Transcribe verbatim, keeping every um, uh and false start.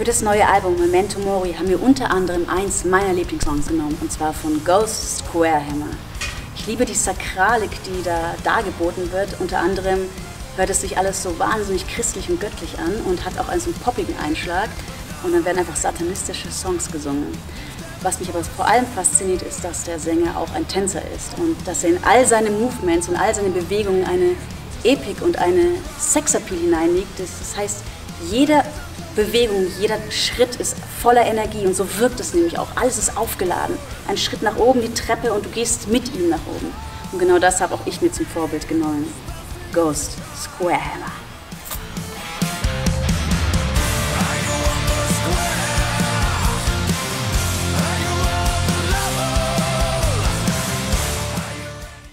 Für das neue Album Memento Mori haben wir unter anderem eins meiner Lieblingssongs genommen, und zwar von Ghost Square Hammer. Ich liebe die Sakralik, die da dargeboten wird. Unter anderem hört es sich alles so wahnsinnig christlich und göttlich an und hat auch einen so einen poppigen Einschlag. Und dann werden einfach satanistische Songs gesungen. Was mich aber vor allem fasziniert, ist, dass der Sänger auch ein Tänzer ist und dass er in all seine Movements und all seine Bewegungen eine Epik und eine Sexappeal hineinlegt. Das heißt, jede Bewegung, jeder Schritt ist voller Energie, und so wirkt es nämlich auch. Alles ist aufgeladen. Ein Schritt nach oben, die Treppe, und du gehst mit ihm nach oben. Und genau das habe auch ich mir zum Vorbild genommen. Ghost Square Hammer.